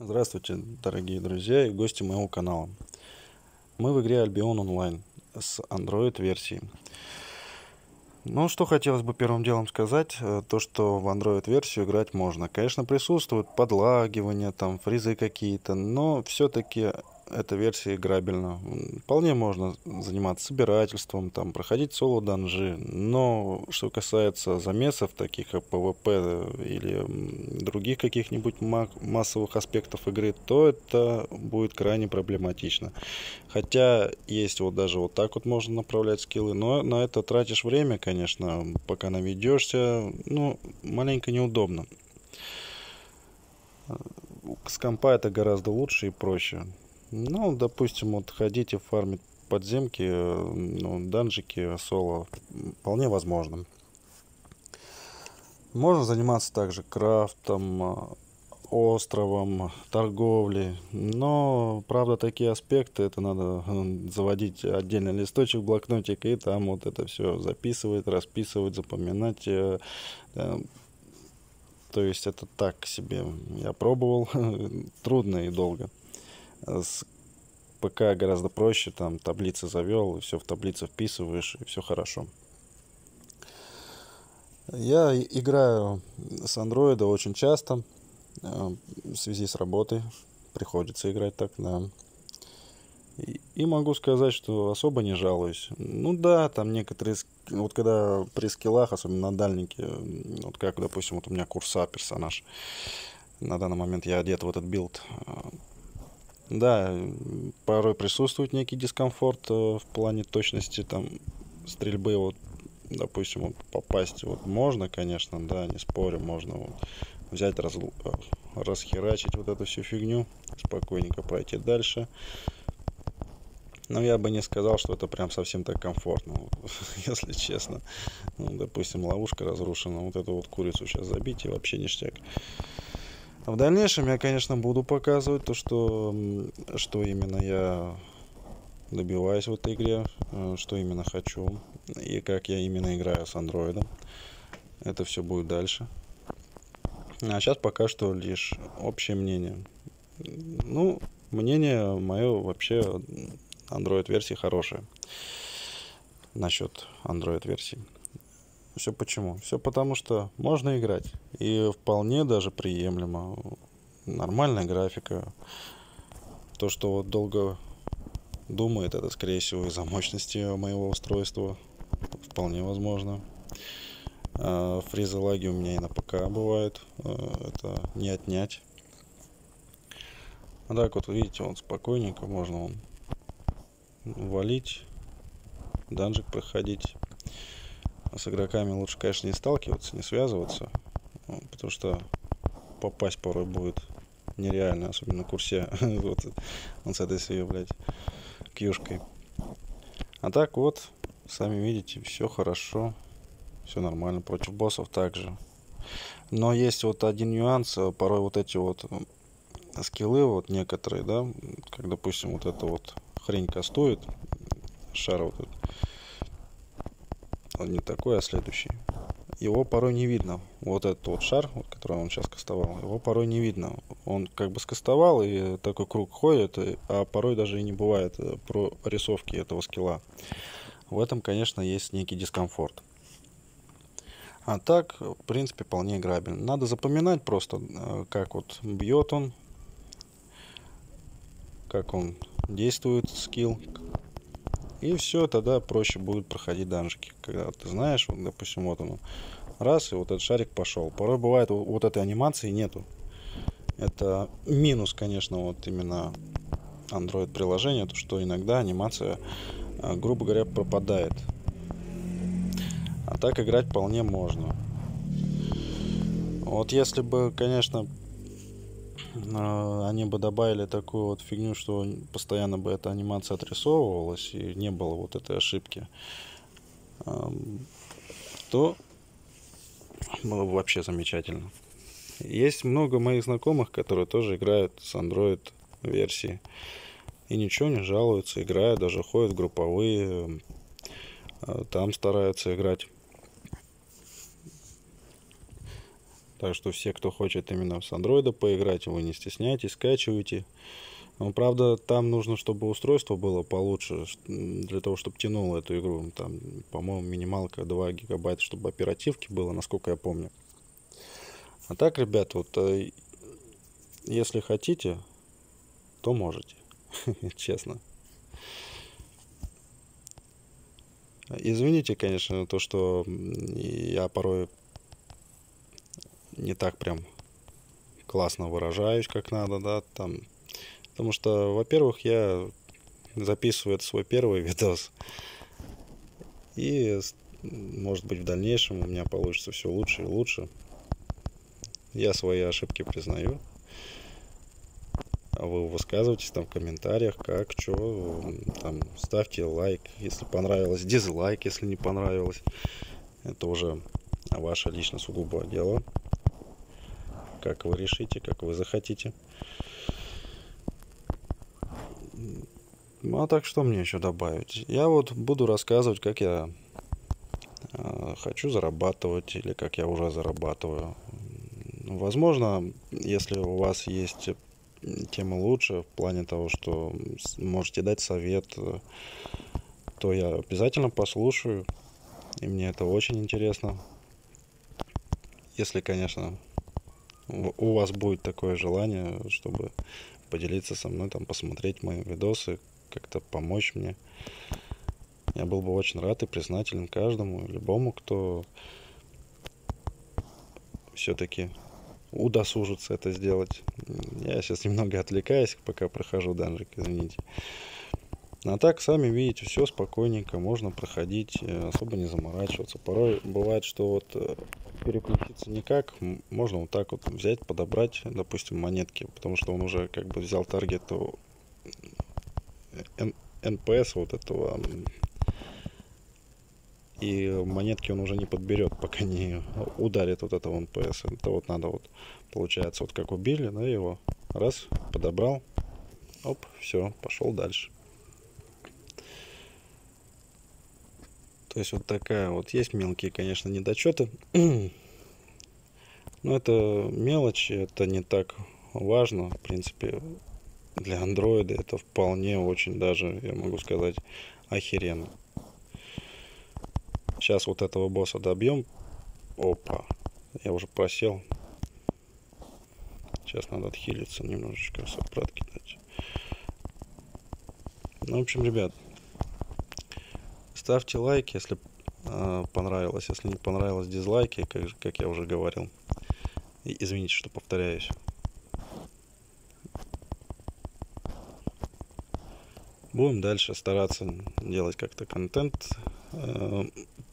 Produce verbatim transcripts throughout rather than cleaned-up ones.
Здравствуйте, дорогие друзья и гости моего канала. Мы в игре Albion Online с Android версией. Ну, что хотелось бы первым делом сказать, то что в Android версию играть можно. Конечно, присутствуют подлагивания, там фризы какие-то, но все-таки эта версия играбельна. Вполне можно заниматься собирательством, там, проходить соло-данжи, но что касается замесов, таких как пэ вэ пэ или других каких-нибудь массовых аспектов игры, то это будет крайне проблематично. Хотя есть вот даже вот так вот можно направлять скиллы, но на это тратишь время, конечно, пока наведешься, ну, маленько неудобно. С компа это гораздо лучше и проще. Ну, допустим, вот ходить и фармить подземки, ну, данжики, соло, вполне возможно. Можно заниматься также крафтом, островом, торговлей, но, правда, такие аспекты, это надо заводить отдельный листочек, блокнотик, и там вот это все записывать, расписывать, запоминать. То есть это так себе. Я пробовал, трудно и долго. С ПК гораздо проще, там таблицы завел, все в таблице вписываешь, и все хорошо. Я играю с андроида очень часто, в связи с работой приходится играть так, да. И могу сказать, что особо не жалуюсь. Ну да, там некоторые, вот когда при скиллах, особенно на дальнике, вот как, допустим, вот у меня курса персонаж, на данный момент я одет в этот билд. Да, порой присутствует некий дискомфорт э, в плане точности там стрельбы, вот, допустим, вот, попасть вот можно, конечно, да, не спорю, можно вот, взять, раз, расхерачить вот эту всю фигню, спокойненько пройти дальше. Но я бы не сказал, что это прям совсем так комфортно, если честно. Ну, допустим, ловушка разрушена, вот эту вот курицу сейчас забить и вообще ништяк. В дальнейшем я, конечно, буду показывать то, что, что именно я добиваюсь в этой игре, что именно хочу и как я именно играю с андроидом. Это все будет дальше. А сейчас пока что лишь общее мнение. Ну, мнение мое вообще андроид-версии хорошее. Насчет андроид-версии. Все почему? Все потому, что можно играть. И вполне даже приемлемо. Нормальная графика. То, что вот долго думает, это, скорее всего, из-за мощности моего устройства. Вполне возможно. Фризы, лаги у меня и на ПК бывают. Это не отнять. А так вот, видите, он спокойненько. Можно валить. Данжик проходить. С игроками лучше, конечно, не сталкиваться, не связываться, потому что попасть порой будет нереально, особенно на курсе. Вот он с этой своей, блядь, кьюшкой. А так вот, сами видите, все хорошо, все нормально, против боссов также. Но есть вот один нюанс, порой вот эти вот скиллы, вот некоторые, да, как, допустим, вот эта вот хрень кастует, шар вот этот. Он не такой, а следующий. Его порой не видно. Вот этот вот шар, вот, который он сейчас кастовал, его порой не видно. Он как бы скастовал, и такой круг ходит, а порой даже и не бывает прорисовки этого скилла. В этом, конечно, есть некий дискомфорт. А так, в принципе, вполне играбельно. Надо запоминать просто, как вот бьет он, как он действует, скилл. И все, тогда проще будет проходить данжики. Когда ты знаешь, вот, допустим, вот он, раз, и вот этот шарик пошел. Порой бывает, вот этой анимации нету. Это минус, конечно, вот именно Android-приложения, то что иногда анимация, грубо говоря, пропадает. А так играть вполне можно. Вот если бы, конечно, они бы добавили такую вот фигню, что постоянно бы эта анимация отрисовывалась и не было вот этой ошибки, то было бы вообще замечательно. Есть много моих знакомых, которые тоже играют с Android версии и ничего не жалуются, играют, даже ходят в групповые, там стараются играть. Так что все, кто хочет именно с андроида поиграть, вы не стесняйтесь, скачивайте. Но, правда, там нужно, чтобы устройство было получше, для того, чтобы тянуло эту игру. Там, по-моему, минималка два гигабайта, чтобы оперативки было, насколько я помню. А так, ребят, вот, если хотите, то можете, честно. Извините, конечно, то, что я порой не так прям классно выражаюсь, как надо, да, там... Потому что, во-первых, я записываю это свой первый видос. И, может быть, в дальнейшем у меня получится все лучше и лучше. Я свои ошибки признаю. А вы высказывайтесь там в комментариях, как, что. Там, ставьте лайк, если понравилось, дизлайк, если не понравилось. Это уже ваше лично сугубое дело. Как вы решите, как вы захотите. Ну а так, что мне еще добавить? Я вот буду рассказывать, как я э, хочу зарабатывать или как я уже зарабатываю. Возможно, если у вас есть тема лучше в плане того, что можете дать совет, то я обязательно послушаю. И мне это очень интересно. Если, конечно, у вас будет такое желание, чтобы поделиться со мной, там, посмотреть мои видосы, как-то помочь мне. Я был бы очень рад и признателен каждому, любому, кто все-таки удосужится это сделать. Я сейчас немного отвлекаюсь, пока прохожу данжик, извините. А так, сами видите, все спокойненько, можно проходить, особо не заморачиваться. Порой бывает, что вот переключиться никак, можно вот так вот взять, подобрать, допустим, монетки, потому что он уже как бы взял таргет эн пэ эс вот этого, и монетки он уже не подберет, пока не ударит вот этого эн пэ эс. Это вот надо вот, получается, вот как убили, да, его, раз, подобрал, оп, все, пошел дальше. То есть вот такая вот, есть мелкие, конечно, недочеты, но это мелочи, это не так важно, в принципе, для андроида это вполне очень даже, я могу сказать, охеренно. Сейчас вот этого босса добьем, опа, я уже просел, сейчас надо отхилиться немножечко, собрат кидать. Ну, в общем, ребят, ставьте лайк, если э, понравилось. Если не понравилось, дизлайки, как, как я уже говорил. И, извините, что повторяюсь. Будем дальше стараться делать как-то контент э,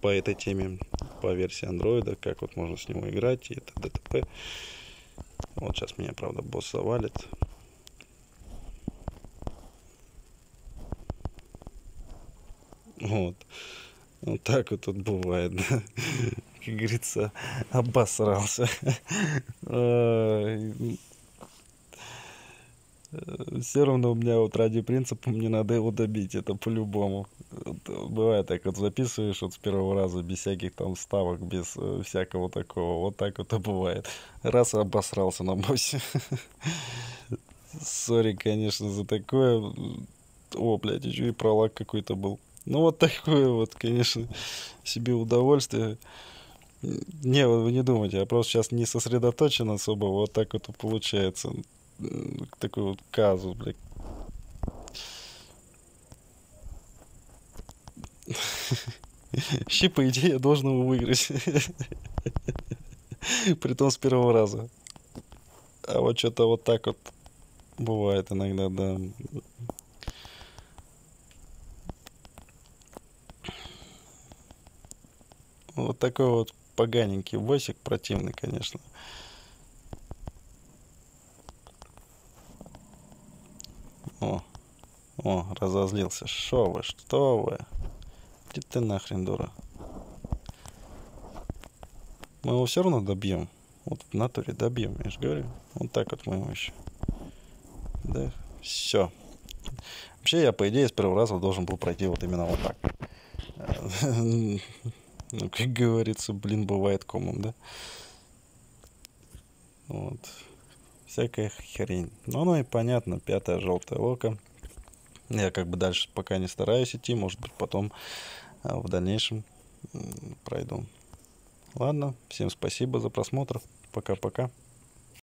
по этой теме, по версии андроида, как вот можно с него играть и т.д. Вот сейчас меня, правда, босс завалит. Вот. Вот так вот тут бывает, да? Как говорится, обосрался. Все равно у меня вот ради принципа мне надо его добить, это по-любому. Вот, бывает так, вот записываешь вот с первого раза, без всяких там ставок, без всякого такого. Вот так вот и бывает. Раз обосрался на боссе. Сори, конечно, за такое. О, блядь, еще и пролаг какой-то был. Ну, вот такое вот, конечно, себе удовольствие. Не, вы не думайте, я просто сейчас не сосредоточен особо, вот так вот и получается. Такой вот казус, блядь. Щи, по идее, я должен его выиграть. Притом с первого раза. А вот что-то вот так вот бывает иногда, да. Вот такой вот поганенький босик, противный, конечно. О, о, разозлился. Шо вы, что вы? Иди ты нахрен, дура. Мы его все равно добьем. Вот в натуре добьем, я же говорю. Вот так вот мы его еще. Да, все. Вообще, я, по идее, с первого раза должен был пройти вот именно вот так. Ну, как говорится, блин, бывает комом, да? Вот. Всякая хрень. Но оно и понятно. Пятое желтое око. Я как бы дальше пока не стараюсь идти. Может быть, потом в дальнейшем пройду. Ладно. Всем спасибо за просмотр. Пока-пока.